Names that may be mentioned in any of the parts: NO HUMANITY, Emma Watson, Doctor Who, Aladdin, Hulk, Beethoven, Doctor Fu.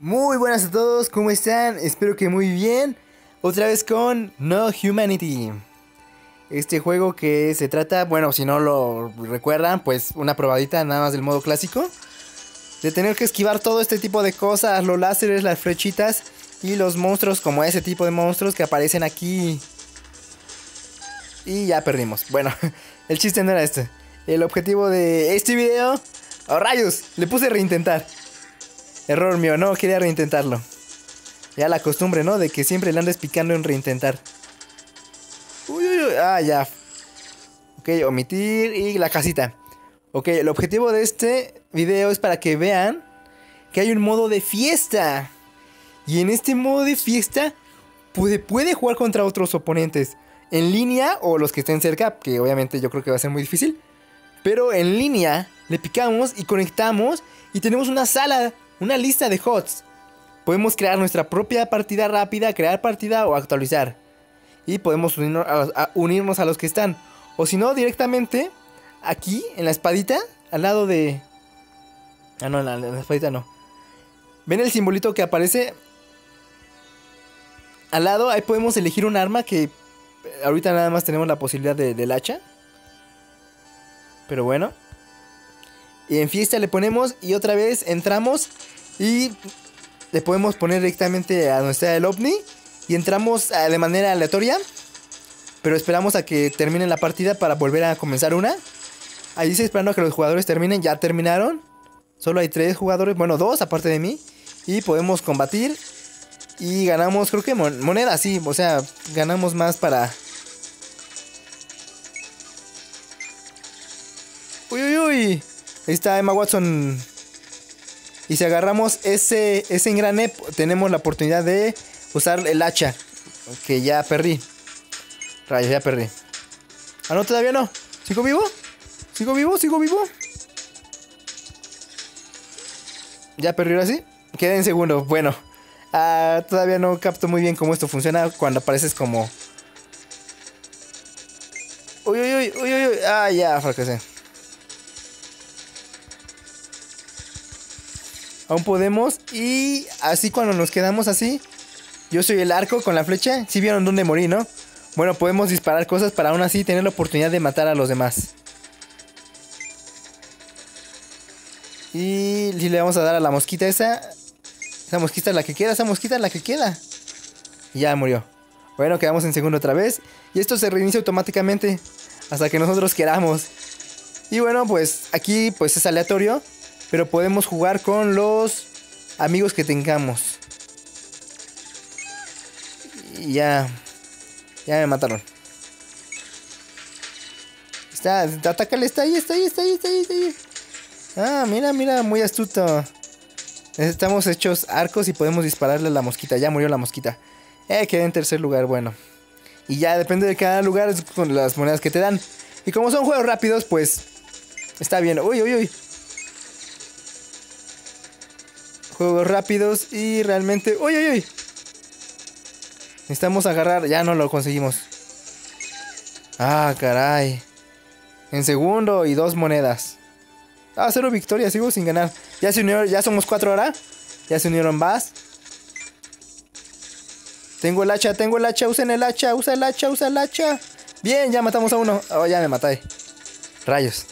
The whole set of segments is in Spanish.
Muy buenas a todos, ¿cómo están? Espero que muy bien. Otra vez con No Humanity. Este juego que se trata, bueno, si no lo recuerdan, pues una probadita nada más del modo clásico. De tener que esquivar todo este tipo de cosas, los láseres, las flechitas y los monstruos, como ese tipo de monstruos que aparecen aquí. Y ya perdimos. Bueno, el chiste no era este. El objetivo de este video... ¡Oh, rayos! Le puse reintentar. Error mío, no, quería reintentarlo. Ya la costumbre, ¿no? De que siempre le andes picando en reintentar. Uy, uy, uy. Ah, ya. Ok, omitir y la casita. Ok, el objetivo de este video es para que vean que hay un modo de fiesta. Y en este modo de fiesta puede jugar contra otros oponentes. En línea o los que estén cerca, que obviamente yo creo que va a ser muy difícil. Pero en línea le picamos y conectamos y tenemos una sala... Una lista de HOTS. Podemos crear nuestra propia partida rápida, crear partida o actualizar. Y podemos unirnos a los que están. O si no, directamente aquí, en la espadita, al lado de... Ah, no, en la espadita no. ¿Ven el simbolito que aparece? Al lado, ahí podemos elegir un arma que... Ahorita nada más tenemos la posibilidad del hacha. Pero bueno. Y en fiesta le ponemos y otra vez entramos y le podemos poner directamente a donde está el ovni. Y entramos de manera aleatoria, pero esperamos a que termine la partida para volver a comenzar una. Ahí estoy esperando a que los jugadores terminen, ya terminaron. Solo hay 3 jugadores, bueno 2 aparte de mí. Y podemos combatir y ganamos creo que monedas, sí, o sea, ganamos más para... ¡Uy, uy, uy! Ahí está Emma Watson. Y si agarramos ese engrane, tenemos la oportunidad de usar el hacha. Que ya perdí. Rayos, ya perdí. Ah, no, todavía no. ¿Sigo vivo? ¿Sigo vivo? ¿Sigo vivo? Ya perdí ahora sí. Queda en segundo. Bueno. Ah, todavía no capto muy bien cómo esto funciona cuando apareces como... Uy, uy, uy, uy, uy. Ah, ya, fracasé. Aún podemos y así cuando nos quedamos así, yo soy el arco con la flecha, sí vieron dónde morí, ¿no? Bueno, podemos disparar cosas para aún así tener la oportunidad de matar a los demás. Y le vamos a dar a la mosquita esa mosquita es la que queda, esa mosquita es la que queda. Y ya murió. Bueno, quedamos en segundo otra vez y esto se reinicia automáticamente hasta que nosotros queramos. Y bueno, pues aquí pues es aleatorio. Pero podemos jugar con los amigos que tengamos. Y ya. Ya me mataron. Atácale, está ahí. Ah, mira, muy astuto. Estamos hechos arcos y podemos dispararle a la mosquita. Ya murió la mosquita. Quedé en tercer lugar, bueno. Y ya depende de cada lugar con las monedas que te dan. Y como son juegos rápidos, pues... Está bien. Uy, uy, uy. Juegos rápidos y realmente... ¡Uy, uy, uy! Necesitamos agarrar... Ya no lo conseguimos. ¡Ah, caray! En segundo y 2 monedas. Ah, 0 victorias. Sigo sin ganar. Ya se unieron... Ya somos 4 ahora. Ya se unieron más. Tengo el hacha. Usen el hacha. Usa el hacha. Bien, ya matamos a uno. Oh, ya me maté. Rayos.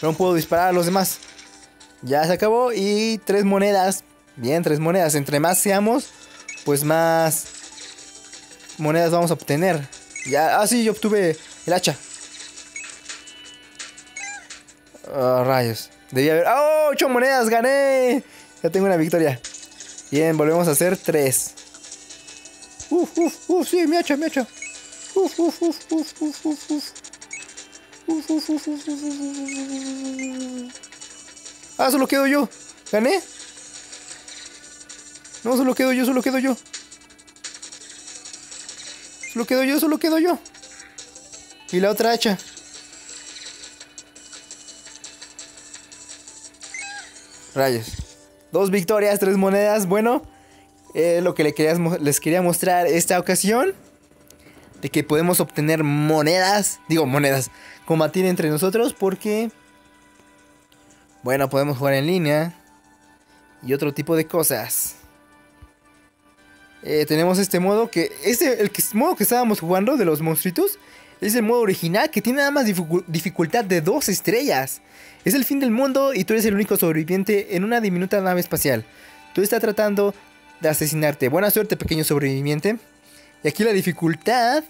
No puedo disparar a los demás. Ya se acabó y 3 monedas. Bien, 3 monedas. Entre más seamos, pues más monedas vamos a obtener. Ya, ah, sí, yo obtuve el hacha. Oh, rayos. Debía haber... ¡Oh, 8 monedas! ¡Gané! Ya tengo una victoria. Bien, volvemos a hacer 3. Sí, mi hacha. Ah, solo quedo yo. ¿Gané? No, solo quedo yo. Solo quedo yo. Y la otra hacha. Rayos. 2 victorias, 3 monedas. Bueno, lo que les quería mostrar esta ocasión. De que podemos obtener monedas. Digo, monedas. Combatir entre nosotros porque... Bueno, podemos jugar en línea. y otro tipo de cosas. Tenemos este modo que... el modo que estábamos jugando de los monstruitos es el modo original, que tiene nada más dificultad de 2 estrellas. Es el fin del mundo y tú eres el único sobreviviente en una diminuta nave espacial. Tú estás tratando de asesinarte. Buena suerte, pequeño sobreviviente. Y aquí la dificultad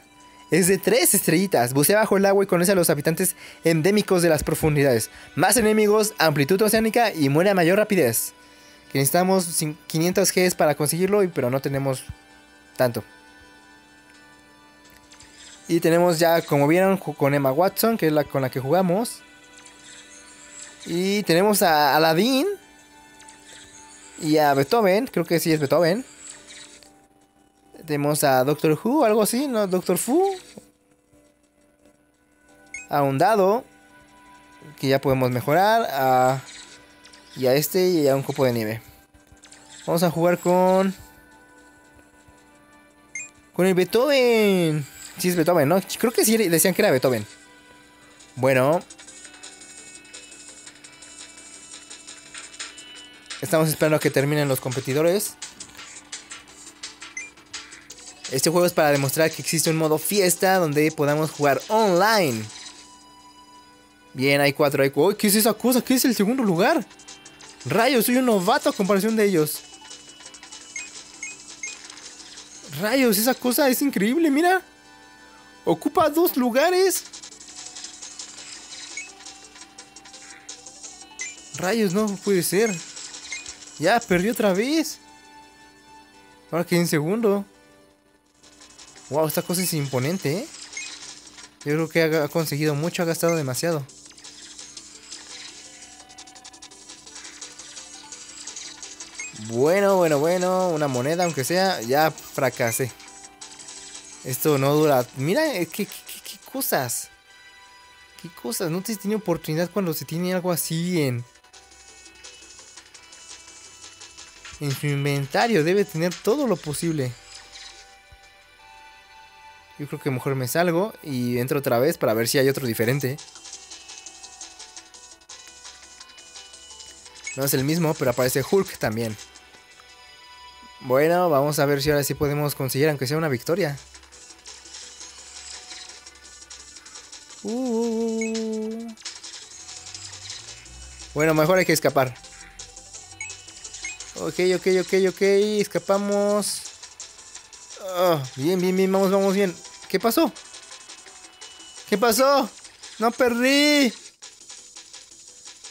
es de 3 estrellitas. Bucea bajo el agua y conoce a los habitantes endémicos de las profundidades. Más enemigos, amplitud oceánica y muere a mayor rapidez. Que necesitamos 500 Gs para conseguirlo, pero no tenemos tanto. Y tenemos ya, como vieron, con Emma Watson, que es la con la que jugamos. Y tenemos a Aladdin y a Beethoven, creo que sí es Beethoven. Tenemos a Doctor Who, algo así, ¿no? Doctor Fu. A un dado, que ya podemos mejorar. Y a este y a un copo de nieve. Vamos a jugar con... con el Beethoven. Sí es Beethoven, ¿no? Creo que sí decían que era Beethoven. Bueno, estamos esperando a que terminen los competidores. Este juego es para demostrar que existe un modo fiesta donde podamos jugar online. Bien, hay 4, hay 4. ¿Qué es esa cosa? ¿Qué es el segundo lugar? Rayos, soy un novato a comparación de ellos. Rayos, esa cosa es increíble, mira. Ocupa 2 lugares. Rayos, no puede ser. Ya, perdí otra vez. Ahora quedé en segundo. Wow, esta cosa es imponente, ¿eh? Yo creo que ha conseguido mucho, ha gastado demasiado. Bueno, una moneda aunque sea. Ya fracasé. Esto no dura. Mira, qué cosas. Qué cosas, no se tiene oportunidad cuando se tiene algo así en su inventario. Debe tener todo lo posible. Yo creo que mejor me salgo y entro otra vez para ver si hay otro diferente. No es el mismo, pero aparece Hulk también. Bueno, vamos a ver si ahora sí podemos conseguir aunque sea una victoria. Bueno, mejor hay que escapar. Ok, escapamos. Oh, bien, vamos bien. ¿Qué pasó? ¿Qué pasó? ¡No perdí!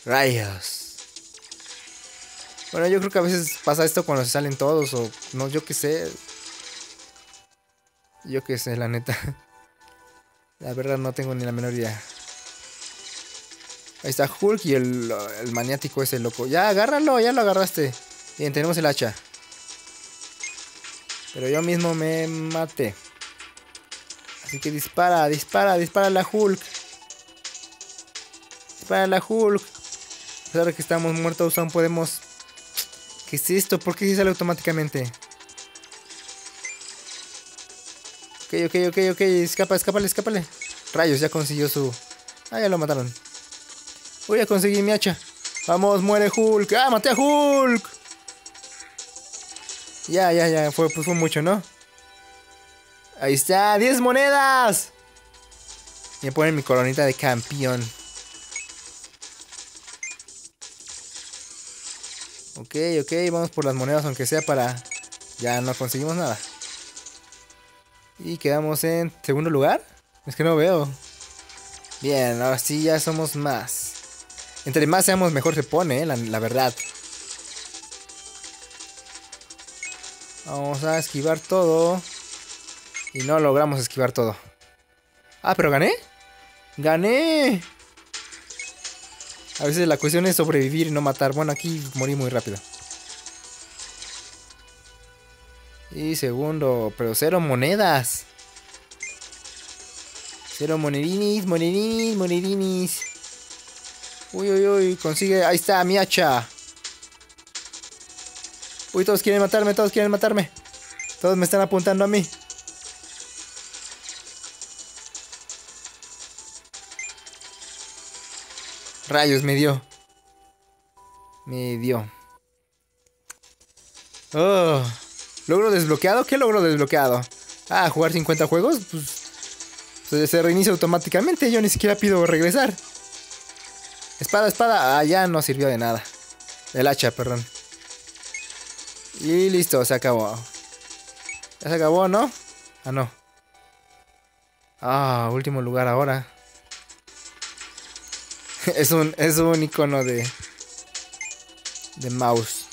Rayos. Bueno, yo creo que a veces pasa esto cuando se salen todos o... no, yo qué sé. Yo qué sé, la neta. La verdad no tengo ni la menor idea. Ahí está Hulk y el maniático ese loco. Ya, agárralo, ya lo agarraste. Bien, tenemos el hacha. Pero yo mismo me maté. Así que dispara a la Hulk. Dispara a la Hulk. A pesar de que estamos muertos aún podemos... ¿Qué es esto? ¿Por qué se sale automáticamente? Ok. Escápale. Rayos, ya consiguió su... ah, ya lo mataron. Voy a conseguir mi hacha. Vamos, muere Hulk. ¡Ah, maté a Hulk! Ya, fue mucho, ¿no? Ahí está, 10 monedas. Me ponen mi coronita de campeón. Ok, vamos por las monedas aunque sea para... ya no conseguimos nada. Y quedamos en segundo lugar. Es que no veo. Bien, ahora sí ya somos más. Entre más seamos mejor se pone, la verdad. Vamos a esquivar todo. Y no logramos esquivar todo. Ah, pero gané. ¡Gané! A veces la cuestión es sobrevivir y no matar. Bueno, aquí morí muy rápido. Y segundo, pero 0 monedas. 0 monedinis. Uy, consigue. Ahí está, mi hacha. Uy, todos quieren matarme. Todos me están apuntando a mí. Rayos, me dio. Oh, ¿logro desbloqueado? ¿Qué logro desbloqueado? Ah, ¿jugar 50 juegos? Pues se reinicia automáticamente. Yo ni siquiera pido regresar. Espada, espada. Ah, ya no sirvió de nada. El hacha, perdón. Y listo, se acabó. Ya se acabó, ¿no? Ah, no. Ah, último lugar ahora. Es un icono de mouse.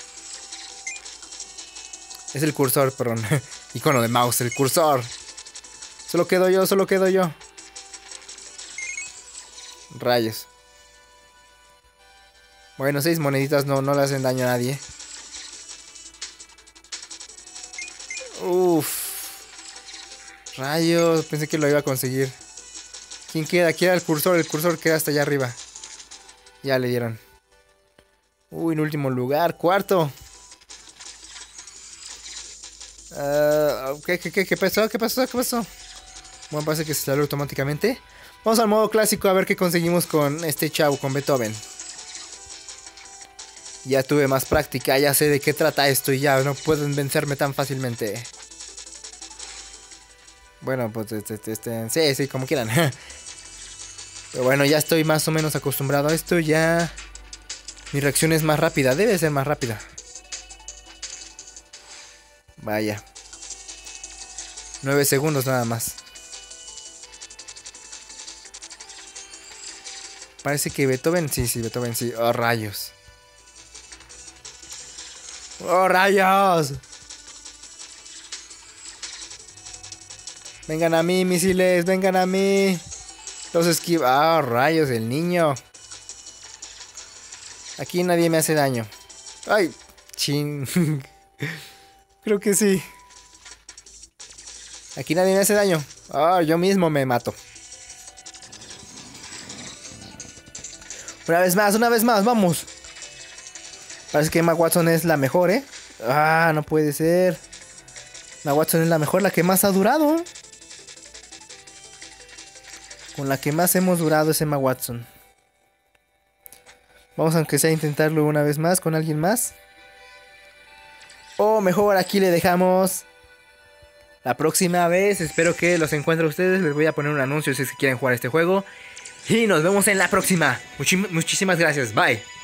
Es el cursor, perdón. Icono de mouse, el cursor. Solo quedo yo, solo quedo yo. Rayos. Bueno, 6 moneditas no le hacen daño a nadie. Uff. Rayos, pensé que lo iba a conseguir. ¿Quién queda? Queda el cursor. El cursor queda hasta allá arriba. Ya le dieron. Uy, en último lugar, cuarto. ¿Qué pasó? ¿Qué pasó? ¿Qué pasó? Bueno, parece que se salió automáticamente. Vamos al modo clásico a ver qué conseguimos con este chavo, con Beethoven. Ya tuve más práctica, ya sé de qué trata esto y ya no pueden vencerme tan fácilmente. Bueno, pues sí, como quieran. Pero bueno, ya estoy más o menos acostumbrado a esto, ya. Mi reacción es más rápida, debe ser más rápida. Vaya. 9 segundos nada más. Parece que Beethoven, sí, Beethoven, sí. Oh, rayos. ¡Oh, rayos! Vengan a mí, misiles, vengan a mí. Los esquivo. ¡Ah, oh, rayos, el niño! Aquí nadie me hace daño. ¡Ay! ¡Chin! Creo que sí. Aquí nadie me hace daño. Ah, oh, yo mismo me mato. Una vez más, vamos. Parece que Emma Watson es la mejor, ¿eh? Ah, no puede ser. Emma Watson es la mejor, la que más ha durado. Con la que más hemos durado es Emma Watson. Vamos, aunque sea, a intentarlo una vez más con alguien más. O mejor aquí le dejamos. La próxima vez. Espero que los encuentre ustedes. Les voy a poner un anuncio si es que quieren jugar este juego. Y nos vemos en la próxima. Muchísimas gracias. Bye.